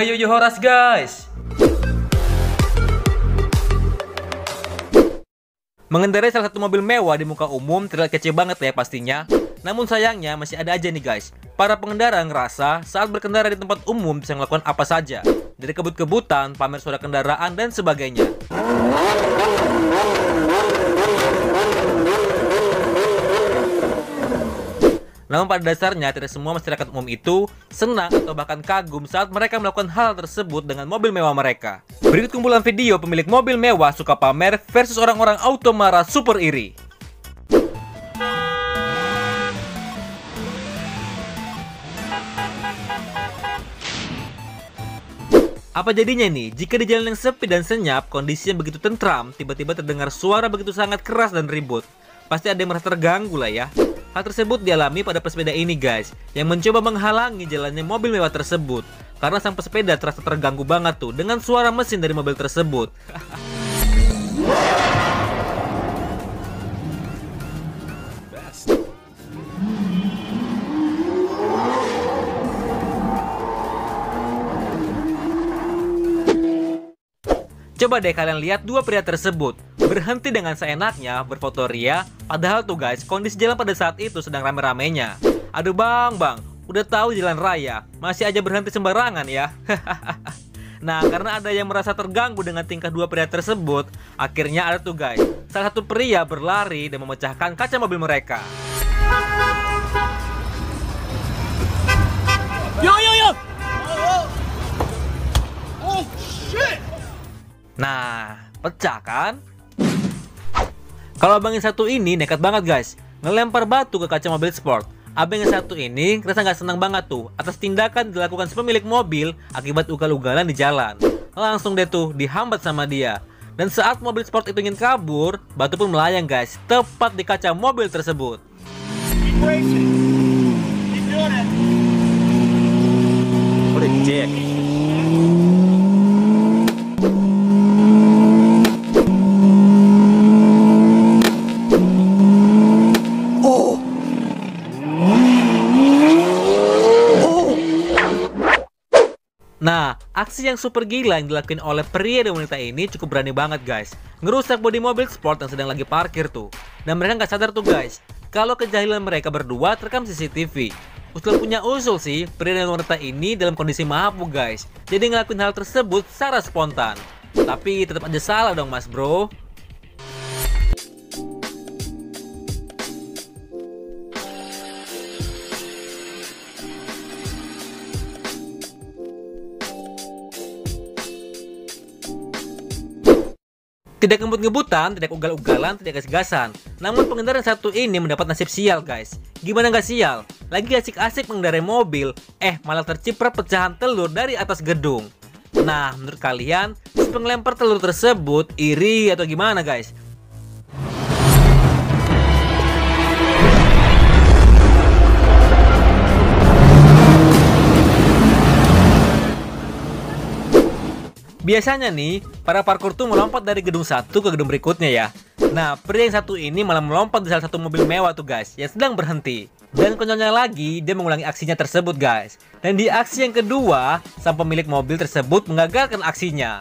Hayo Yohoras guys. Mengendarai salah satu mobil mewah di muka umum terlihat kece banget ya pastinya. Namun sayangnya masih ada aja nih guys, para pengendara ngerasa saat berkendara di tempat umum bisa melakukan apa saja, dari kebut-kebutan, pamer suara kendaraan, dan sebagainya. Namun pada dasarnya tidak semua masyarakat umum itu senang atau bahkan kagum saat mereka melakukan hal tersebut dengan mobil mewah mereka. Berikut kumpulan video pemilik mobil mewah suka pamer versus orang-orang auto marah super iri. Apa jadinya nih, jika di jalan yang sepi dan senyap, kondisi yang begitu tentram, tiba-tiba terdengar suara begitu sangat keras dan ribut. Pasti ada yang merasa terganggu lah ya. Hal tersebut dialami pada pesepeda ini guys, yang mencoba menghalangi jalannya mobil mewah tersebut, karena sang pesepeda terasa terganggu banget tuh dengan suara mesin dari mobil tersebut. Coba deh kalian lihat dua pria tersebut berhenti dengan seenaknya berfoto ria, padahal tuh guys kondisi jalan pada saat itu sedang rame-ramenya. Aduh bang, udah tahu jalan raya masih aja berhenti sembarangan ya. Nah, karena ada yang merasa terganggu dengan tingkah dua pria tersebut, akhirnya ada tuh guys salah satu pria berlari dan memecahkan kaca mobil mereka. Yo. Oh shit. Nah, pecah kan? Kalau abang yang satu ini nekat banget guys, ngelempar batu ke kaca mobil sport. Abang yang satu ini ngerasa nggak senang banget tuh atas tindakan dilakukan sepemilik mobil akibat ugal-ugalan di jalan. Langsung deh tuh dihambat sama dia. Dan saat mobil sport itu ingin kabur, batu pun melayang guys, tepat di kaca mobil tersebut. What a dick. Nah, aksi yang super gila yang dilakukan oleh pria dan wanita ini cukup berani banget guys, ngerusak bodi mobil sport yang sedang lagi parkir tuh. Dan mereka nggak sadar tuh guys, kalau kejahilan mereka berdua terekam CCTV. Usul punya usul sih, pria dan wanita ini dalam kondisi mabuk guys, jadi ngelakuin hal tersebut secara spontan. Tapi tetap aja salah dong mas bro. Tidak ngebut-ngebutan, tidak ugal-ugalan, tidak gas-gasan. Namun pengendara satu ini mendapat nasib sial guys. Gimana nggak sial? Lagi asik-asik mengendarai mobil, malah terciprat pecahan telur dari atas gedung. Nah, menurut kalian, si pengelempar telur tersebut iri atau gimana guys? Biasanya nih, para parkour tuh melompat dari gedung satu ke gedung berikutnya ya. Nah, pria yang satu ini malah melompat di salah satu mobil mewah tuh guys, yang sedang berhenti. Dan konyolnya lagi, dia mengulangi aksinya tersebut guys. Dan di aksi yang kedua, sang pemilik mobil tersebut menggagalkan aksinya.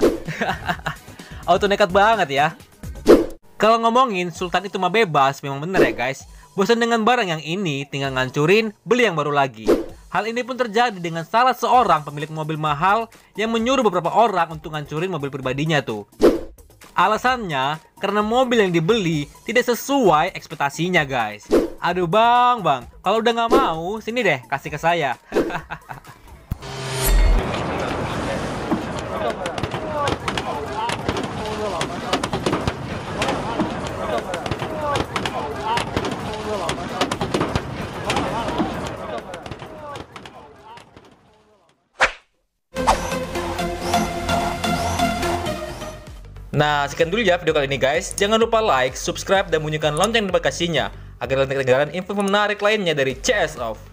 Auto nekat banget ya. Kalau ngomongin, Sultan itu mah bebas, memang bener ya guys. Bosan dengan barang yang ini, tinggal ngancurin, beli yang baru lagi. Hal ini pun terjadi dengan salah seorang pemilik mobil mahal yang menyuruh beberapa orang untuk ngancurin mobil pribadinya tuh. Alasannya, karena mobil yang dibeli tidak sesuai ekspektasinya guys. Aduh bang, kalau udah nggak mau, sini deh kasih ke saya. Nah, sekian dulu ya video kali ini guys. Jangan lupa like, subscribe, dan bunyikan lonceng notifikasinya agar kalian tidak ketinggalan info menarik lainnya dari CS Off.